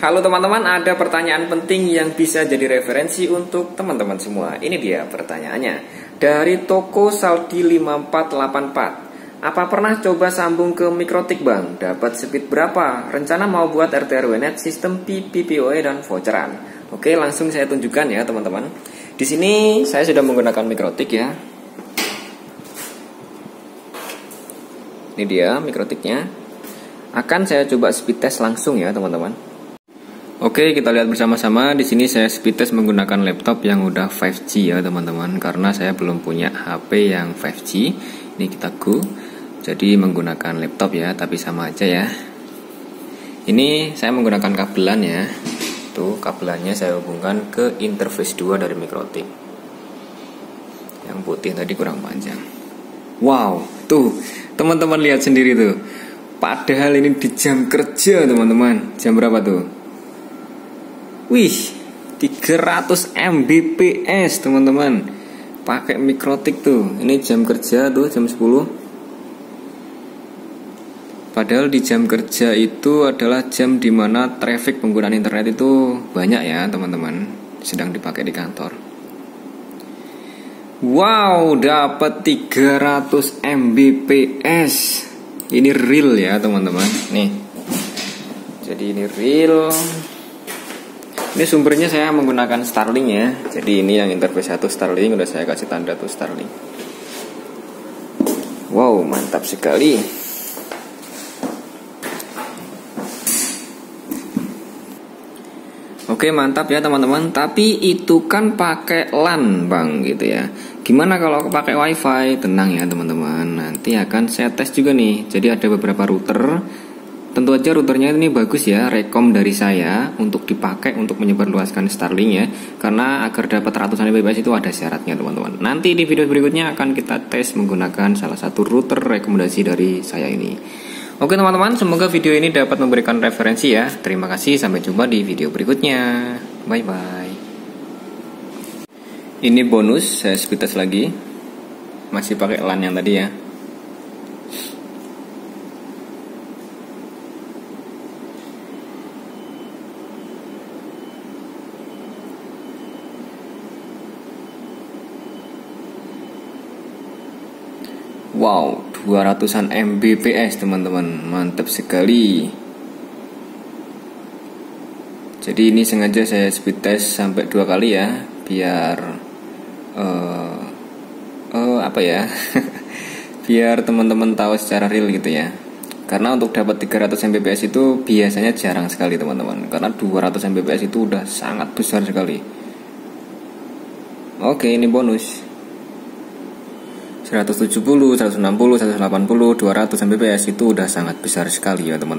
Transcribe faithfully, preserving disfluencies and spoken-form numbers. Halo teman-teman, ada pertanyaan penting yang bisa jadi referensi untuk teman-teman semua. Ini dia pertanyaannya. Dari toko Saldi lima empat delapan empat. Apa pernah coba sambung ke Mikrotik Bang? Dapat speed berapa? Rencana mau buat R T R W Net, sistem P P P O E dan voucheran. Oke, langsung saya tunjukkan ya teman-teman. Di sini saya sudah menggunakan Mikrotik ya. Ini dia Mikrotiknya. Akan saya coba speed test langsung ya teman-teman. Oke, kita lihat bersama-sama. Di sini saya speed test menggunakan laptop yang udah lima G ya teman-teman, karena saya belum punya H P yang lima G. Ini kita go, jadi menggunakan laptop ya, tapi sama aja ya. Ini saya menggunakan kabelan ya. Tuh kabelannya saya hubungkan ke interface dua dari Mikrotik. Yang putih tadi kurang panjang. Wow, tuh teman-teman lihat sendiri tuh. Padahal ini di jam kerja teman-teman. Jam berapa tuh? Wih, tiga ratus M B P S teman-teman. Pakai Mikrotik tuh. Ini jam kerja tuh jam sepuluh. Padahal di jam kerja itu adalah jam dimana traffic penggunaan internet itu banyak ya teman-teman, sedang dipakai di kantor. Wow, dapat tiga ratus M B P S. Ini real ya teman-teman. Nih, jadi ini real. Ini sumbernya saya menggunakan Starlink ya. Jadi ini yang interface satu Starlink, udah saya kasih tanda tuh Starlink. Wow, mantap sekali. Oke, mantap ya teman-teman. Tapi itu kan pakai LAN Bang gitu ya. Gimana kalau pakai WiFi? Tenang ya teman-teman, nanti akan saya tes juga nih. Jadi ada beberapa router. Tentu aja routernya ini bagus ya, rekom dari saya untuk dipakai untuk menyebarluaskan Starlink ya. Karena agar dapat ratusan M B P S itu ada syaratnya teman-teman. Nanti di video berikutnya akan kita tes menggunakan salah satu router rekomendasi dari saya ini. Oke teman-teman, semoga video ini dapat memberikan referensi ya. Terima kasih, sampai jumpa di video berikutnya. Bye-bye. Ini bonus, saya speed test lagi. Masih pakai LAN yang tadi ya. Wow, dua ratusan M B P S teman-teman, mantap sekali. Jadi ini sengaja saya speed test sampai dua kali ya, biar uh, uh, apa ya, biar teman-teman tahu secara real gitu ya. Karena untuk dapat tiga ratus M B P S itu biasanya jarang sekali teman-teman, karena dua ratus M B P S itu udah sangat besar sekali. Oke, ini bonus. seratus tujuh puluh, seratus enam puluh, seratus delapan puluh, dua ratus M B P S itu udah sangat besar sekali ya teman-teman.